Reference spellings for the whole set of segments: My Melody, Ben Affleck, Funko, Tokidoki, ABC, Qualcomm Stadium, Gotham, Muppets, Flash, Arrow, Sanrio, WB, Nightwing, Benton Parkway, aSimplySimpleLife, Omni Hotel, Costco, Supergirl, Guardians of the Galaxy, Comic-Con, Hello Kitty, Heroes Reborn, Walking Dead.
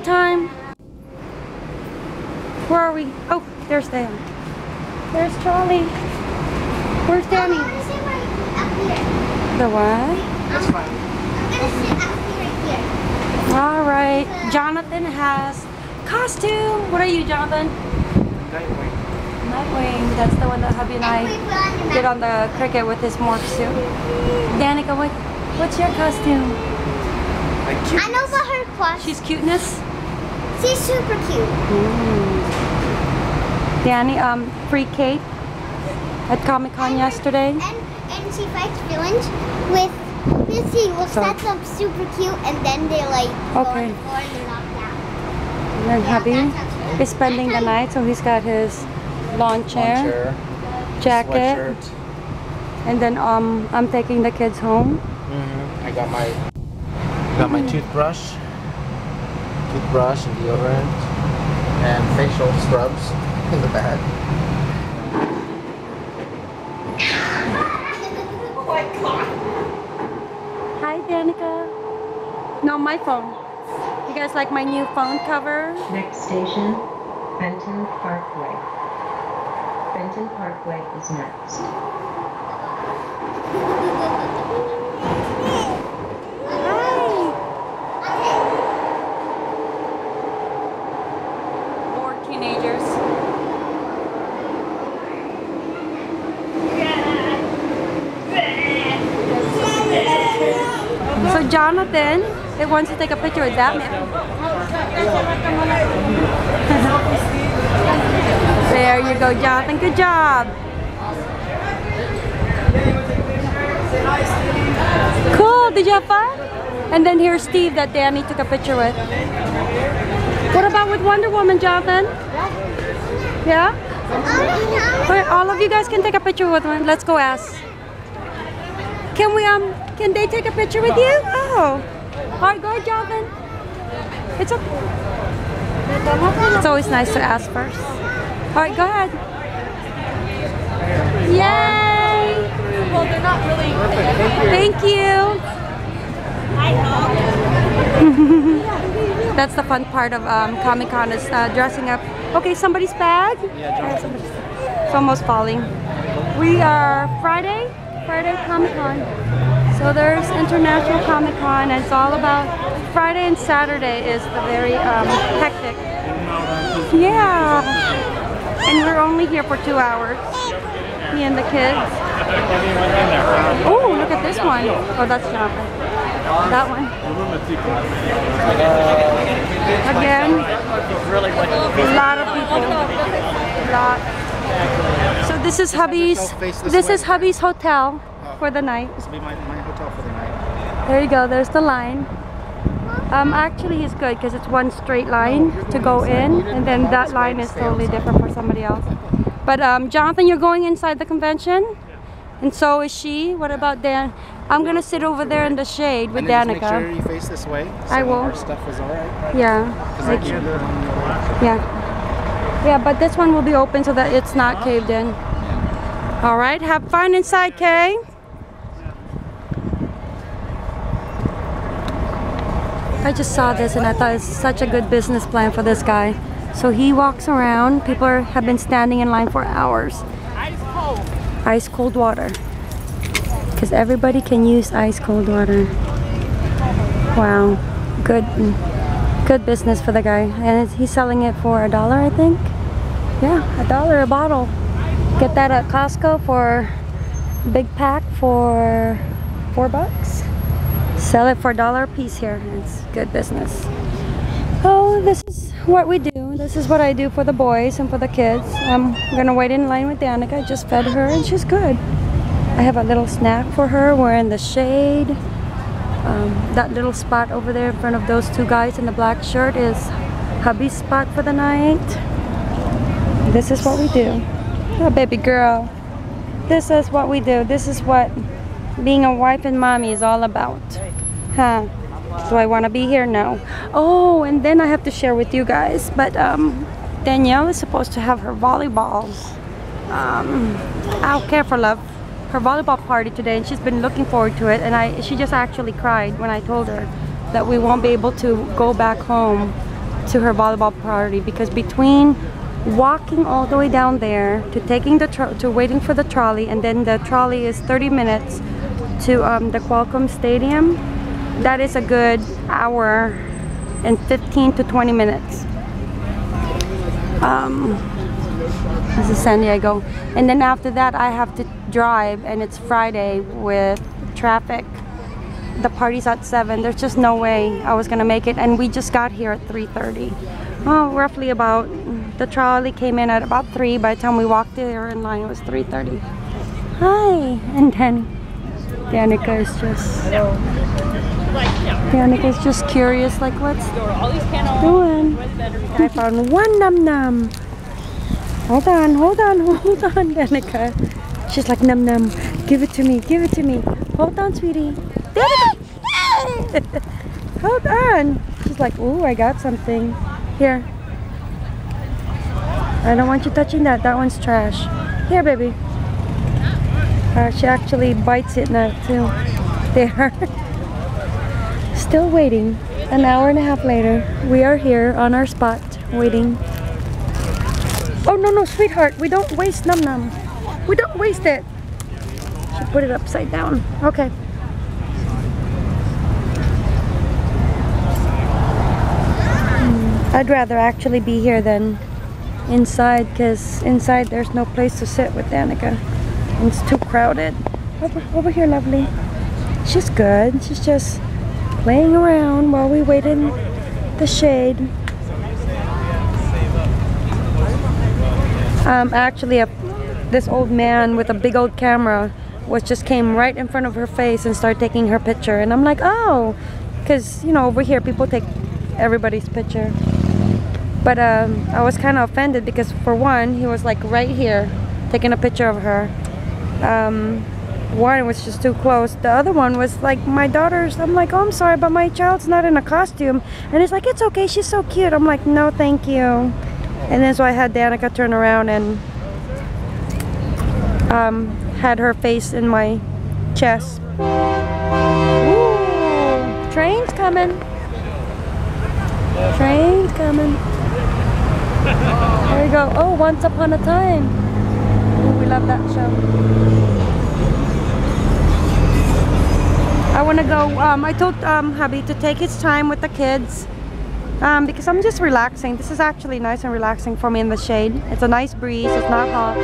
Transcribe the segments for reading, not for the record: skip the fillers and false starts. playtime. Where are we? Oh, there's them. There's Charlie. Where's Danny? I'm gonna sit right up here. The what? That's fine. I'm gonna sit up here. All right. Jonathan has costume. What are you, Jonathan? Nightwing. Nightwing. That's the one that hubby and I did on the cricket with his morph suit. Danica, what's your costume? I know about her plush. She's cuteness? She's super cute. Ooh. Danny, free Kate at Comic-Con yesterday. And she fights villains with Missy. Will set them super cute, and then they like go on the floor and knock down. And then hubby is spending the night, so he's got his lawn chair, jacket, and then I'm taking the kids home. Mm-hmm. I got my toothbrush and deodorant and facial scrubs in the bag. Oh my god! Hi, Danica. No, my phone. You guys like my new phone cover? Next station, Benton Parkway. Benton Parkway is next. Jonathan, it wants to take a picture with that man. There you go, Jonathan. Good job. Cool. Did you have fun? And then here's Steve that Danny took a picture with. What about with Wonder Woman, Jonathan? Yeah? Wait, all of you guys can take a picture with one. Let's go ask. Can we can they take a picture with you? Oh. Alright, go ahead, Jonathan. It's okay. It's always nice to ask first. Alright, go ahead. Yay! Well, they're not really. Thank you. That's the fun part of Comic-Con is dressing up. Okay, somebody's bag? Yeah, Jonathan. It's almost falling. We are Friday Comic-Con. So there's International Comic-Con, and it's all about Friday and Saturday is the very hectic. Yeah. And we're only here for 2 hours, me and the kids. Oh, look at this one. Oh, that's Jonathan. That one. Again, a lot of people. A lot. So this is hubby's hotel for the night. This will be my hotel for the night. There you go, there's the line. Actually it's good because it's one straight line to go in, and then that line is totally different for somebody else. But Jonathan, you're going inside the convention? Yeah. And so is she. What about Dan? I'm going to sit over there in the shade with Danica. Make sure you face this way. So I will. Our stuff is all right. Yeah. Like here. Yeah. Yeah, but this one will be open so that it's not caved in. All right, have fun inside, Kay. I just saw this and I thought it's such a good business plan for this guy. So he walks around. People have been standing in line for hours. Ice cold water. Because everybody can use ice cold water. Wow, good business for the guy. And he's selling it for $1, I think. Yeah, $1 a bottle. Get that at Costco for a big pack for $4. Sell it for $1 a piece here. It's good business. Oh, this is what we do. This is what I do for the boys and for the kids. I'm gonna wait in line with Danica. I just fed her and she's good. I have a little snack for her. We're in the shade. That little spot over there in front of those two guys in the black shirt is hubby's spot for the night. This is what we do. Oh, baby girl. This is what we do. This is what being a wife and mommy is all about, huh? Do I want to be here? No. Oh, and then I have to share with you guys, but Danielle is supposed to have her volleyball Care for Love, her volleyball party today, and she's been looking forward to it, and she just actually cried when I told her that we won't be able to go back home to her volleyball party, because between walking all the way down there to taking the waiting for the trolley, and then the trolley is 30 minutes to the Qualcomm Stadium, that is a good hour and 15 to 20 minutes. This is San Diego, and then after that I have to drive, and it's Friday with traffic. The party's at 7. There's just no way I was gonna make it, and we just got here at 3:30. Oh, roughly about, the trolley came in at about 3. By the time we walked there in line, it was 3:30. Hi, and then Danica is just curious, like, what's doing? I found one num num. Hold on, hold on, hold on, Danica. She's like, num num. Give it to me, give it to me. Hold on, sweetie. Hold on. She's like, ooh, I got something. Here. I don't want you touching that. That one's trash. Here, baby. She actually bites it now, too. There. Still waiting. An hour and a half later, we are here on our spot, waiting. Oh, no, no, sweetheart. We don't waste Num Num. We don't waste it. She put it upside down. Okay. I'd rather actually be here than inside, because inside there's no place to sit with Danica. And it's too crowded. Over here, lovely. She's good. She's just playing around while we wait in the shade. Actually, this old man with a big old camera just came right in front of her face and started taking her picture. And I'm like, oh, because, you know, over here people take everybody's picture. But I was kind of offended because, for one, he was like right here taking a picture of her. One was just too close. The other one was like, my daughter's. I'm like, oh, I'm sorry, but my child's not in a costume. And it's like, it's okay, she's so cute. I'm like, no, thank you. And then so I had Danica turn around and had her face in my chest. Ooh, train's coming. Train's coming. There you go. Oh, Once Upon a Time. Ooh, we love that show. I want to go. I told hubby to take his time with the kids, because I'm just relaxing. This is actually nice and relaxing for me in the shade. It's a nice breeze. It's not hot.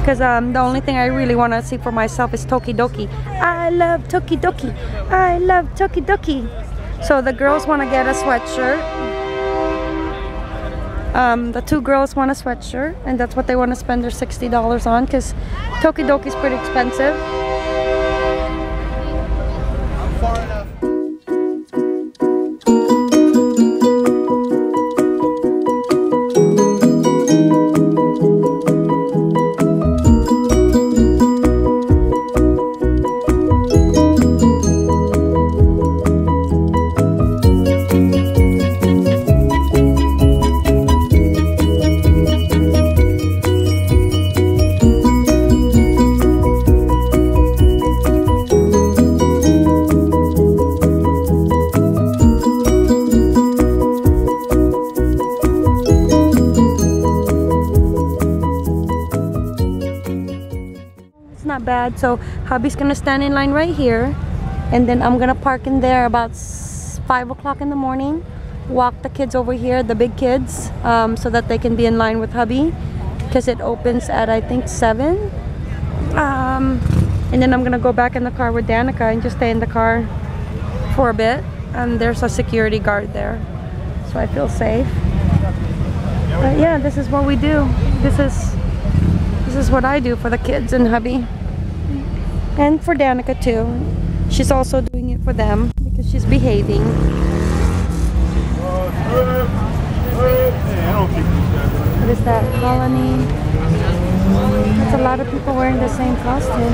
Because the only thing I really want to see for myself is Tokidoki. I love Tokidoki. I love Tokidoki. So the girls want to get a sweatshirt. The two girls want a sweatshirt, and that's what they want to spend their $60 on, because Tokidoki is pretty expensive. Bad, so hubby's gonna stand in line right here, and then I'm gonna park in there about 5 o'clock in the morning, walk the kids over here, the big kids, so that they can be in line with hubby, because it opens at, I think, 7. And then I'm gonna go back in the car with Danica and just stay in the car for a bit, and there's a security guard there, so I feel safe. But yeah, this is what we do. This is what I do for the kids and hubby. And for Danica too. She's also doing it for them because she's behaving. What is that? Colony? It's a lot of people wearing the same costume. What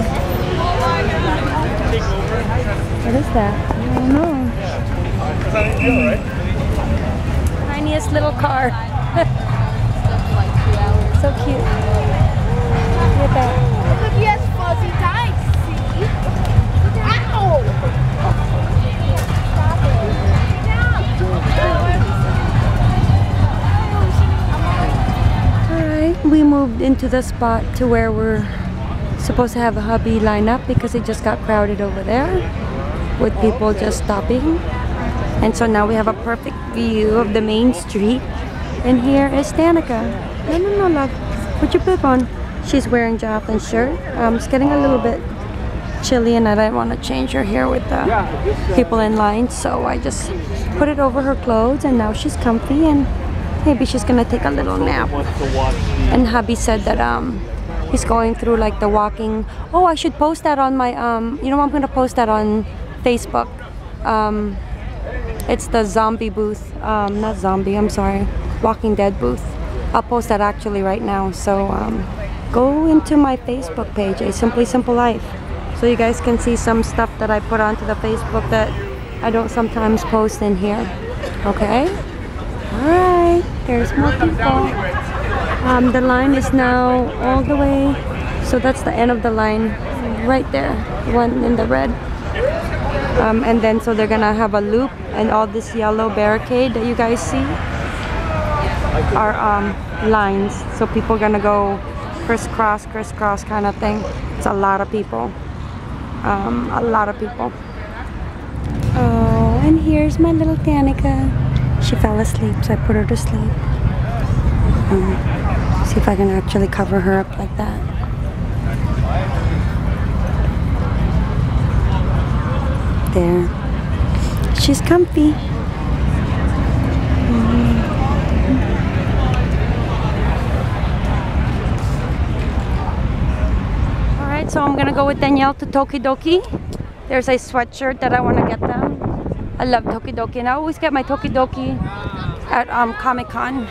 is that? I don't know. Tiniest little car. So cute. Look at that. Look at, he has fuzzy dice. Ow! Stop it. Get down. came to this spot to where we're supposed to have a hubby line up because it just got crowded over there with people just stopping. And so now we have a perfect view of the main street. And here is Danica. No, no, no, love. Put your bib on. She's wearing Jonathan's shirt. It's getting a little bit chilly and I didn't want to change her hair with the people in line. So I just put it over her clothes and now she's comfy and maybe she's going to take a little nap. And hubby said that he's going through like the walking. Oh, I should post that on my, you know, I'm going to post that on Facebook. It's the zombie booth. Not zombie, I'm sorry. Walking Dead booth. I'll post that actually right now. So go into my Facebook page, A Simply Simple Life. So you guys can see some stuff that I put onto the Facebook that I don't sometimes post in here. Okay? Alright, there's more people. The line is now all the way. So that's the end of the line right there. One in the red. And then so they're gonna have a loop and all this yellow barricade that you guys see are lines, so people are gonna go crisscross, crisscross kind of thing. It's a lot of people, Oh, and here's my little Danica. She fell asleep, so I put her to sleep. See if I can actually cover her up like that. There, she's comfy. So I'm gonna go with Danielle to Tokidoki. There's a sweatshirt that I want to get them. I love Tokidoki and I always get my Tokidoki at Comic-Con.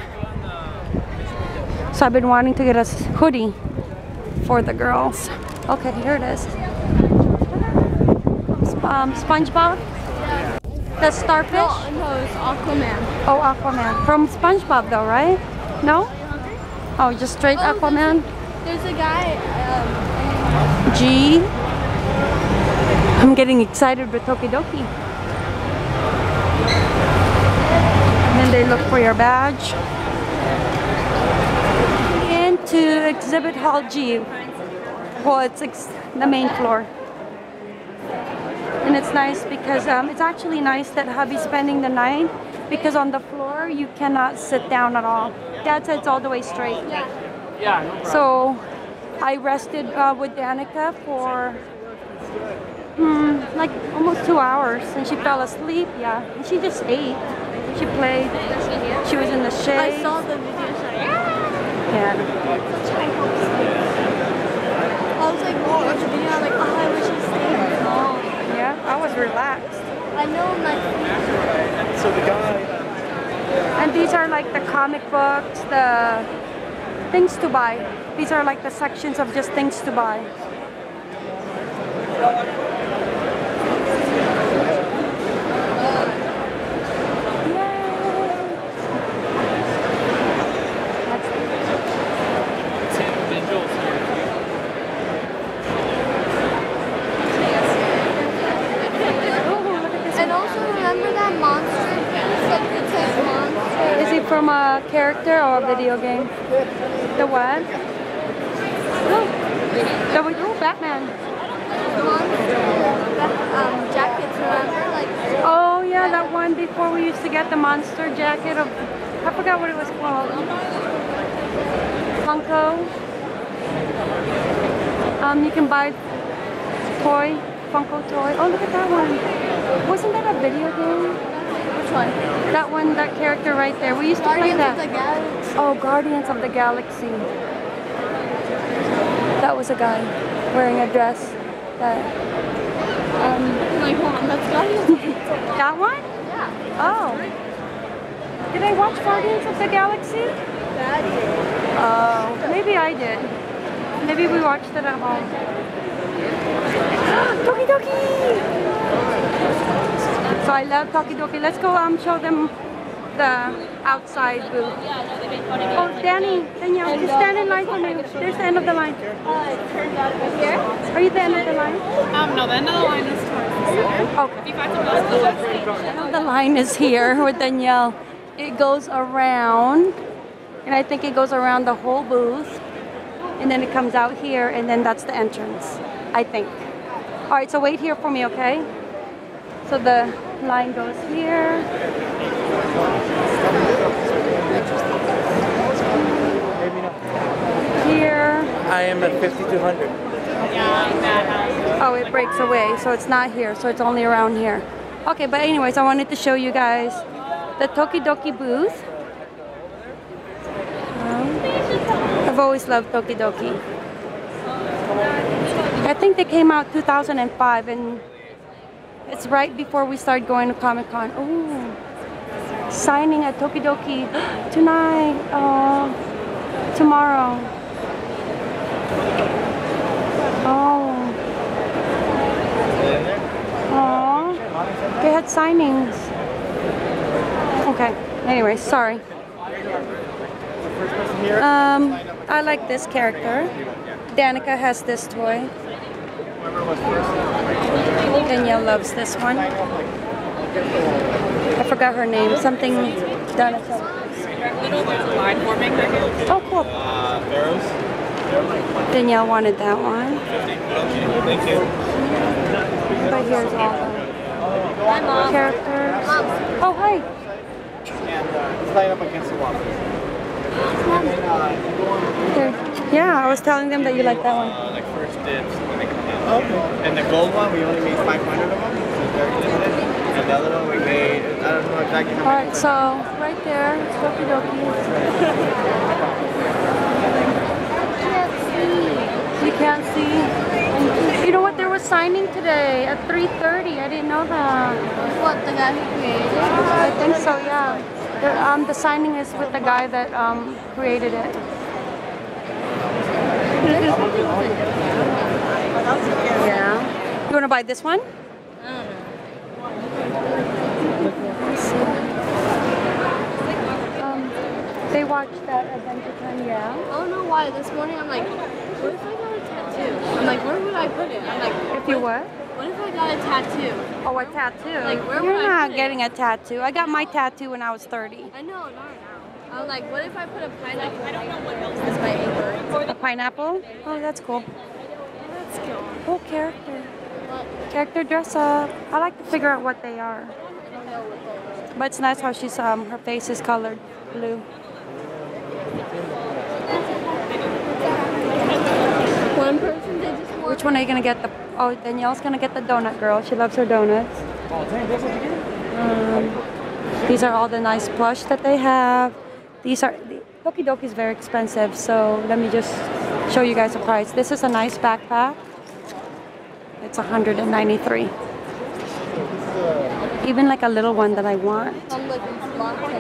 So I've been wanting to get a hoodie for the girls. Okay, here it is. SpongeBob? That's Starfish? No, it's Aquaman. Oh, Aquaman. From SpongeBob though, right? No? Oh, just straight Aquaman? There's a guy... G. I'm getting excited with Tokidoki. And then they look for your badge. And to Exhibit Hall G. Well, it's the main floor. And it's nice because it's actually nice that hubby's spending the night because on the floor you cannot sit down at all. That's it's all the way straight. Yeah, no problem. So. I rested with Danica for like almost 2 hours and she fell asleep, and she just ate, she played, she was in the shade. I saw the video, I was like, oh, the video, I'm like, oh, I wish I stayed at all. Yeah, I was relaxed. I know, I'm like... So the guy... And these are like the comic books, the things to buy. These are like the sections of just things to buy. And also remember that monster game? Is it from a character or a video game? The what? That we do Batman. Jackets, remember? Like, oh yeah, that one before we used to get the monster jacket of, I forgot what it was called. Funko. You can buy toy, Funko toy. Oh, look at that one. Wasn't that a video game? Which one? That one, that character right there. We used to play that. Guardians of the Galaxy. Oh, Guardians of the Galaxy. That was a guy wearing a dress that... That one? Yeah. Oh. Did I watch Guardians of the Galaxy? Oh, maybe I did. Maybe we watched it at home. Tokidoki! So I love Tokidoki. Let's go show them the... outside booth. Oh, Danielle, you stand in line for me. There's the end of the line. Here? Are you the end of the line? No, the end of the line is towards the center. Okay. The end of the line is here with Danielle. It goes around, and I think it goes around the whole booth. and then it comes out here, and then that's the entrance, I think. All right, so wait here for me, okay? So the line goes here. Here. I am at 5200. Oh, it breaks away, so it's not here, so it's only around here. Okay, but anyways, I wanted to show you guys the Tokidoki booth. I've always loved Tokidoki. I think they came out 2005, and it's right before we started going to Comic-Con. Oh, signing at Tokidoki tonight, tomorrow. Oh. Oh. They had signings. Okay. Anyway, sorry. I like this character. Danica has this toy. Danielle loves this one. I forgot her name. Something Danica. Oh, cool. Danielle wanted that one. But here's all the characters. Oh, hi. It's lined up against the wall. Yeah, I was telling them that you like that one. Like first dibs when they come out. Okay. And the gold one, we only made 500 of them, so it's very limited. And the little we made, I don't know exactly how many. Alright, so right there, it's Tokidoki. You can't see. You know what, there was signing today at 3:30, I didn't know that. What, the guy who created? I think so, yeah. The signing is with the guy that created it. Yeah. You want to buy this one? They watched that Adventure Time, yeah. I don't know why. This morning I'm like, what if I got a tattoo? I'm like, where would I put it? I'm like, if you what? What if I got a tattoo? Oh, a tattoo? Like, where would I put it? You're not getting a tattoo. I got my tattoo when I was 30. I know, not now. I was like, what if I put a pineapple? I don't know what else is my anchor. A pineapple? Oh, that's cool. That's cool. Cool character. What? Character dress up. I like to figure out what they are. I don't know what they are. But it's nice how she's her face is colored blue. One person did just walk. Which one are you gonna get? The Oh, Danielle's gonna get the donut girl. She loves her donuts. These are all the nice plush that they have. These are Tokidoki is very expensive, so let me just show you guys the price. This is a nice backpack. It's $193. Even like a little one that I want.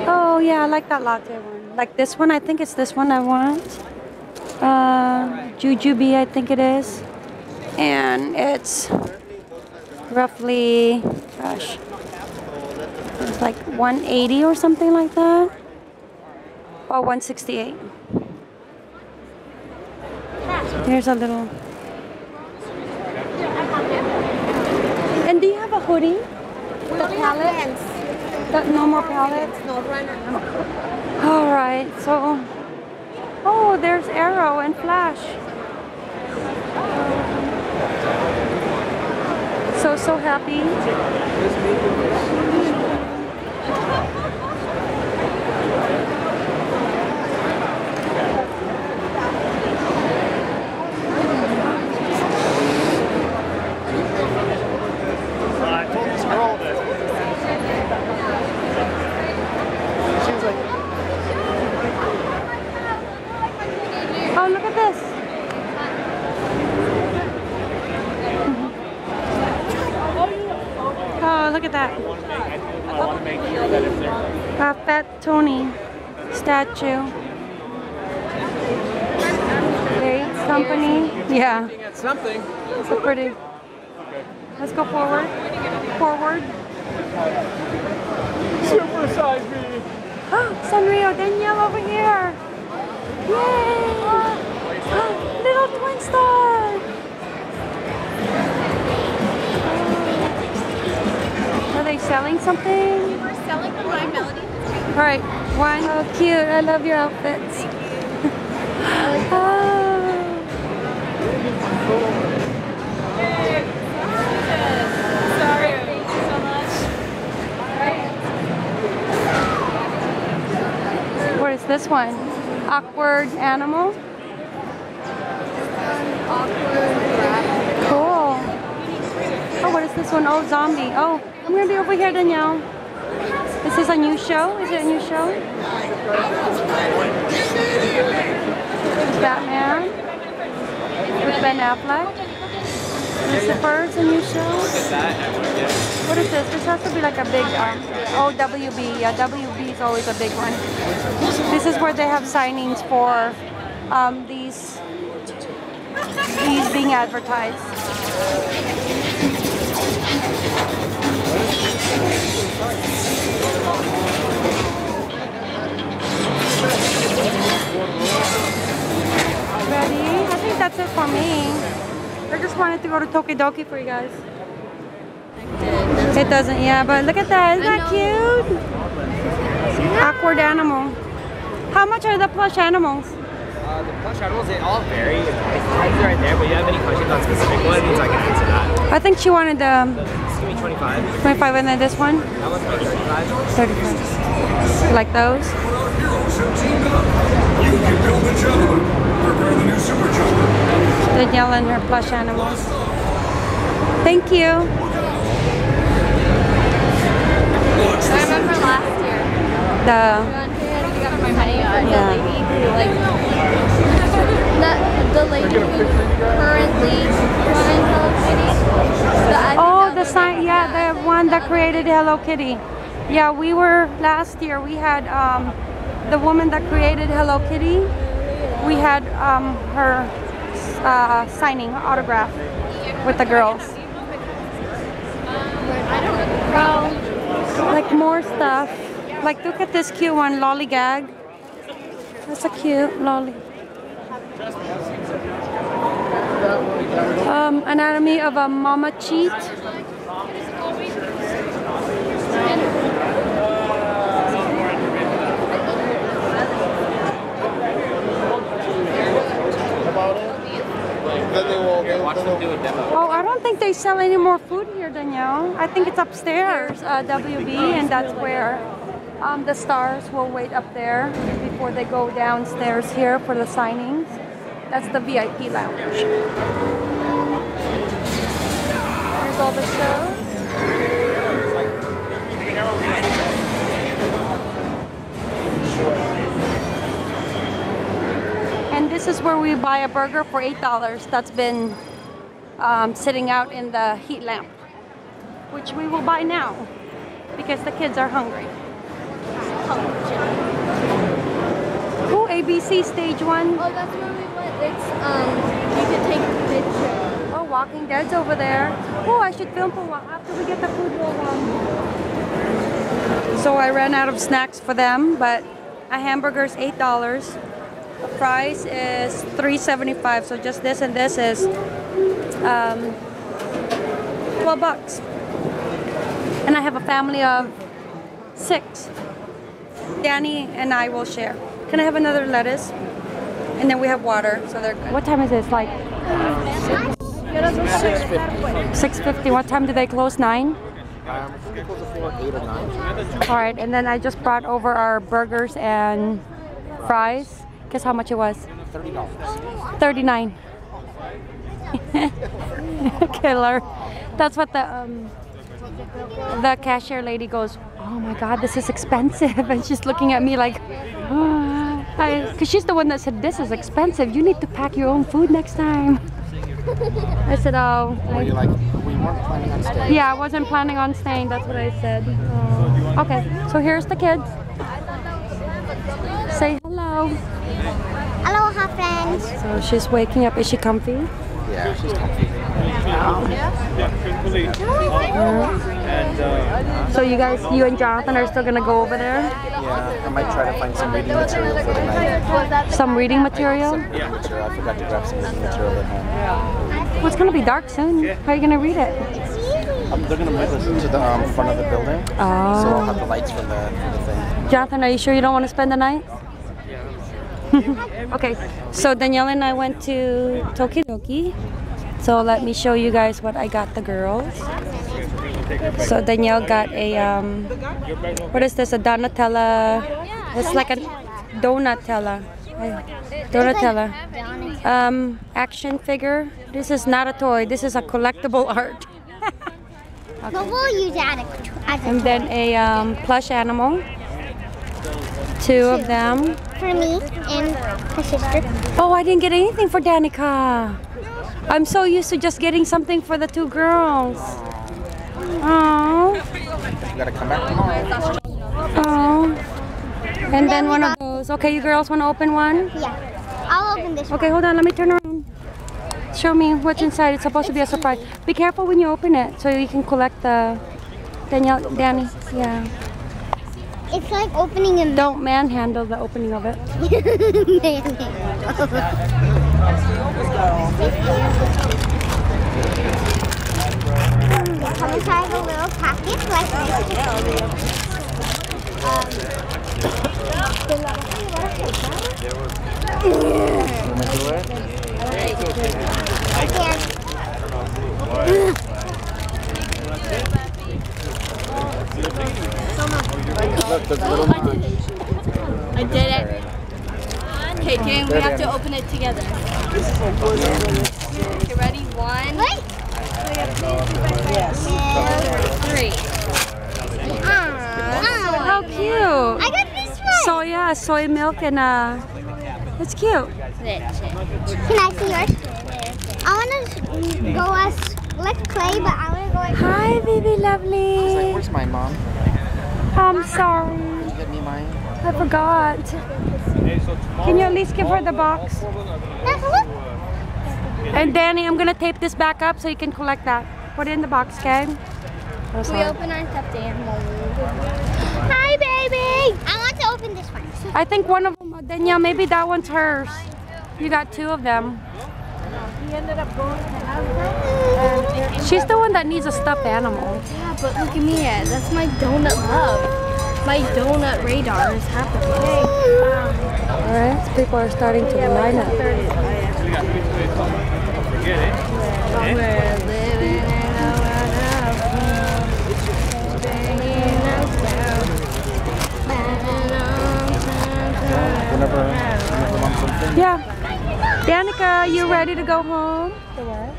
Oh yeah, I like that latte one. Like this one, I think it's this one I want. Jujubee, I think it is. And it's roughly, gosh, it's like 180 or something like that, or 168. Here's a little. And do you have a hoodie? The palettes? That no more palettes? No, right now. All right, so, oh, there's Arrow and Flash. So happy. I told this girl that she was like, oh, look at this. Oh, look at that. I want to make sure that it's there. A Fat Tony statue. Great company. Yeah. So pretty. Let's go forward. Forward. Super size me. Oh, Sanrio, Danielle over here. Yay! Oh, little twin star. Are they selling something? We were selling the My Melody. All right, one. Oh, cute. I love your outfits. Thank you. Oh. This one, awkward animal. Cool. Oh, what is this one? Oh, zombie. Oh, I'm gonna be over here, Danielle. Is this a new show? Is it a new show? Batman with Ben Affleck. Lucifer's a new show. What is this? This has to be like a big, oh, WB. Yeah, WB is always a big one. This is where they have signings for these being advertised. Ready? I think that's it for me. I just wanted to go to Tokidoki for you guys. It doesn't, yeah, but look at that. Isn't that cute? Yeah. Awkward animal. How much are the plush animals? The plush animals, they all vary. It's right there, but you have any questions on specific ones, I can answer that. I think she wanted the... Give me 25. 25 and then this one? That one's about 35. 35. You like those? You can build the jumper. Prepare the new super jumper. Danielle and her plush animals. Thank you. I remember last year. The lady who's currently running Hello Kitty. The one that created Hello Kitty. Yeah, we were last year. We had the woman that created Hello Kitty. We had her. Signing autograph with the girls. Like more stuff. Like look at this cute one, lollygag. That's a cute lolly. Anatomy of a mama cheat. Oh, I don't think they sell any more food here, Danielle. I think it's upstairs, WB, and that's where the stars will wait up there before they go downstairs here for the signings. That's the VIP lounge. Here's all the shows. And this is where we buy a burger for $8 that's been sitting out in the heat lamp, which we will buy now because the kids are hungry. Oh, ABC stage one. Oh, that's where we went. It's you can take pictures. Oh, Walking Dead's over there. Oh, I should film for a while after we get the food roll on. So I ran out of snacks for them, but a hamburger's $8. The price is $3.75. So just this and this is. $12, and I have a family of 6. Danny and I will share. Can I have another lettuce? And then we have water, so they're good. What time is this? Like 6:50. What time do they close? 9. They close at 4, 8 or 9. All right, and then I just brought over our burgers and fries. Guess how much it was? $30. 39. Killer. That's what the cashier lady goes, oh my god, this is expensive, and she's looking at me like, because she's the one that said this is expensive, you need to pack your own food next time. I said, oh, yeah, I wasn't planning on staying, that's what I said. Okay, so here's the kids. Say hello. Aloha, friends. So she's waking up. Is she comfy? Yeah, she's comfy. So you guys, you and Jonathan are still gonna go over there? Yeah, I might try to find some reading material for the night. Some reading material? Yeah, I forgot to grab some reading material at home. Well, it's gonna be dark soon. How are you gonna read it? They're gonna move us to the front of the building. Oh. So I'll have the lights from the thing. Jonathan, are you sure you don't want to spend the night? Okay, so Danielle and I went to Tokidoki. So let me show you guys what I got the girls. So Danielle got a, what is this, a Donatella, it's like a Donatella action figure. This is not a toy, this is a collectible art. Okay. But we'll use that as a toy. And then a plush animal. Two of them. For me and her sister. Oh, I didn't get anything for Danica. I'm so used to just getting something for the two girls. Aww. You gotta come back tomorrow. Aww. And then one of those. Okay, you girls want to open one? Yeah. I'll open this one. Okay, hold on. Let me turn around. Show me what's inside. It's supposed to be a surprise. Be careful when you open it so you can collect the Danny. Yeah. It's like opening a... Don't manhandle the opening of it. They come inside a little packet like I did it. Okay, Jane, we have to open it together. Okay, ready? One. Wait. Yes. Three. Oh, how cute. I got this one. So yeah, soy milk and it's cute. Can I see yours? I want to go as, let's play, but I want to go as... Hi, baby lovely. She's like, where's my mom? I'm sorry. Did you get me mine? I forgot. Can you at least give her the box? And Danny, I'm gonna tape this back up so you can collect that. Put it in the box, okay? We open our stuff, Dan. Hi, baby! I want to open this one. I think one of them, Danielle, maybe that one's hers. You got two of them. He ended up going to the house. She's the one that needs a stuffed animal. Yeah, but look at me. That's my donut love. My donut radar is happening. Alright, so people are starting to line up. Yeah. Danica, you ready to go home? The what?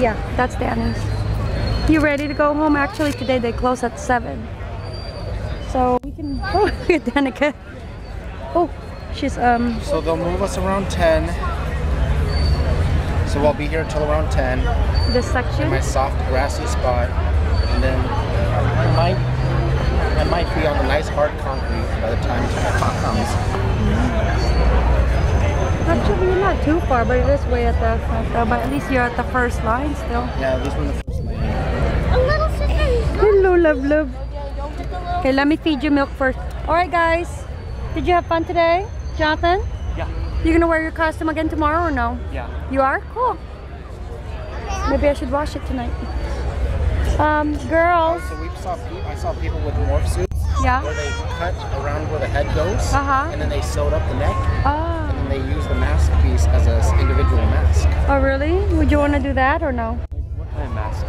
Yeah, that's Danny's. You ready to go home? Actually, today they close at 7. So we can. Oh, Danica. Oh. She's so they'll move us around 10. So I'll be here until around 10. This section. My soft grassy spot, and then I might be on the nice hard concrete by the time 10 o'clock comes. Actually, you're not too far, but it is way at the front. But at least you're at the first line still. Yeah, at least we're in the first line. A little sister. Hello, love, love. Okay, let me feed you milk first. All right, guys. Did you have fun today? Jonathan? Yeah. You're gonna wear your costume again tomorrow or no? Yeah. You are? Cool. Okay, maybe I should wash it tonight. Girls. So I saw people with morph suits. Yeah. Where they cut around where the head goes. Uh-huh. And then they sewed up the neck. Oh. And then they used the mask piece as an individual mask. Oh really? Would you want to do that or no? What kind of mask?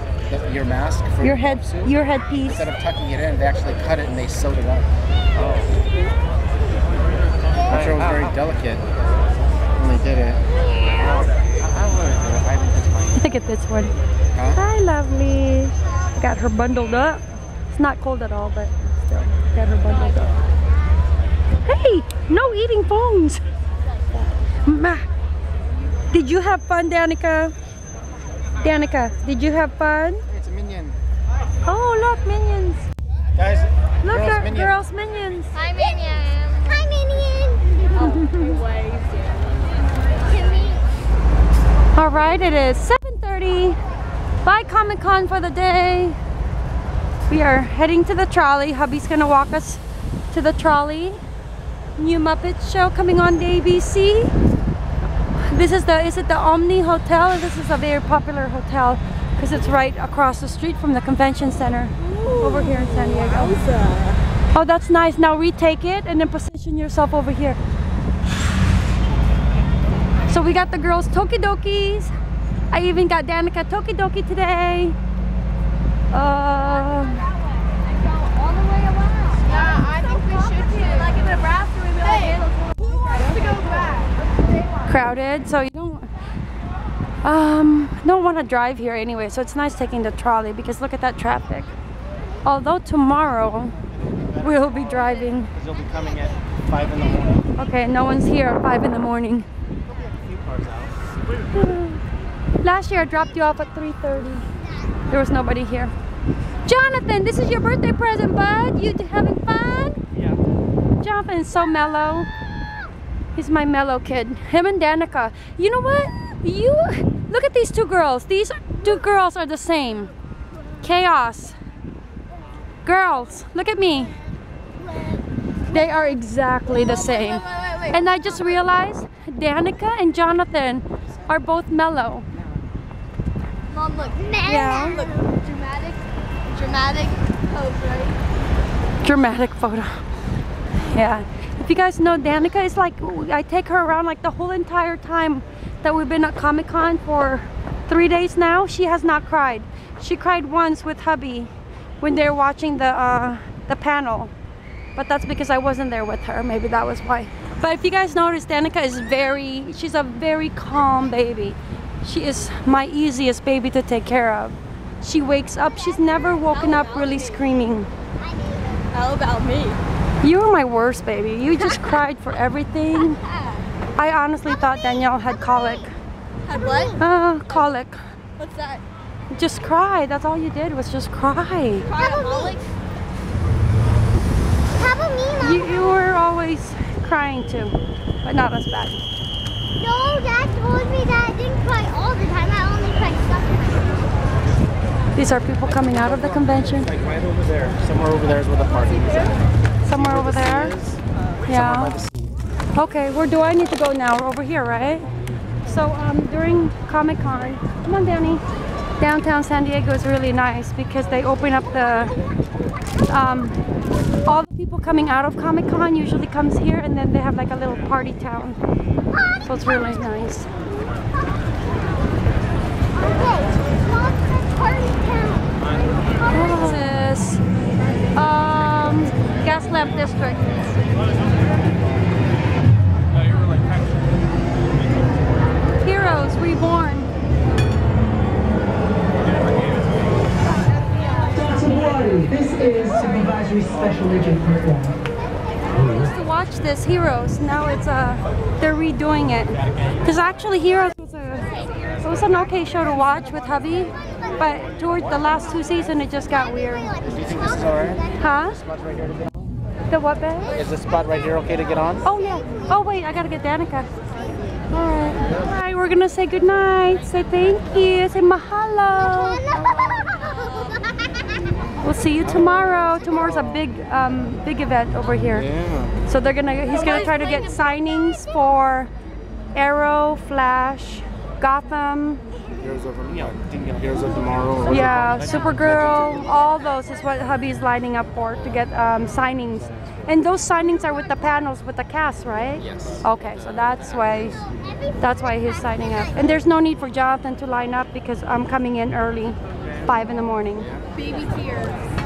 Your mask for your head suit? Your headpiece. Instead of tucking it in, they actually cut it and they sewed it up. Oh. I'm sure it was very delicate when they did it. Look at this one. Huh? Hi, lovely. Got her bundled up. It's not cold at all, but still got her bundled up. Hey, no eating phones. Ma, did you have fun, Danica? Danica, did you have fun? It's a minion. Oh, look, minions. Guys, look, girls, minion. Girls, minions. Hi, minions. All right, it is 7:30. Bye, Comic-Con for the day. We are heading to the trolley. Hubby's gonna walk us to the trolley. New Muppets show coming on the ABC. This is the Omni Hotel. This is a very popular hotel because it's right across the street from the convention center. Ooh, over here in San Diego. Wowza. Oh, that's nice. Now retake it and then position yourself over here. So we got the girls Tokidokis. I even got Danica Tokidoki today. Crowded, so you don't want to drive here anyway, so it's nice taking the trolley because look at that traffic. Although tomorrow we'll be driving. Because you'll be coming at 5 in the morning. Okay, no one's here at 5 in the morning. Last year I dropped you off at 3:30. There was nobody here. Jonathan, this is your birthday present, bud. You having fun? Yeah. Jonathan's so mellow. He's my mellow kid. Him and Danica. You know what? You look at these two girls. These two girls are the same. Chaos. Girls, look at me. They are exactly the same. Wait. And I just realized Danica and Jonathan are both mellow. Mom, look. Yeah. Look, dramatic pose, right? Dramatic photo. Yeah. If you guys know, Danica is like, I take her around like the whole entire time that we've been at Comic-Con for 3 days now. She has not cried. She cried once with hubby when they were watching the panel. But that's because I wasn't there with her. Maybe that was why. But if you guys notice, Danica is she's a very calm baby. She is my easiest baby to take care of. She wakes up, she's never woken up really screaming. How about me? You were my worst baby. You just cried for everything. I honestly thought Danielle had colic. Had what? Colic. What's that? Just cry. That's all you did was just cry. Cryaholic? You were always crying too, but not as bad. No, Dad told me that I didn't cry all the time. I only cried sometimes. These are people coming out of the convention. Like right over there. Somewhere over there is where the party is at. Somewhere over there? Yeah. Okay, where do I need to go now? We're over here, right? So during Comic-Con, come on Danny, downtown San Diego is really nice because they open up the, all the people coming out of Comic-Con usually comes here and then they have like a little party town. So it's really nice. This is Gas Lamp District. Heroes Reborn. This is Supervisory Special Agent Program. We used to watch this, Heroes. Now it's they're redoing it. Because actually Heroes was an okay show to watch with hubby. But towards the last two seasons, it just got weird. Do you think this is alright? Huh? The what bed? Is the spot right here okay to get on? Oh yeah. Oh wait, I gotta get Danica. Alright. Alright, we're gonna say goodnight. Say thank you. Say mahalo. We'll see you tomorrow. Tomorrow's a big event over here. Yeah. So they're gonna. He's gonna try to get signings for Arrow, Flash, Gotham. Heroes of Tomorrow. Yeah, Supergirl, all those is what hubby's lining up for to get signings. And those signings are with the panels with the cast, right? Yes. Okay, so that's why he's signing up. And there's no need for Jonathan to line up because I'm coming in early, 5 in the morning. Baby tears.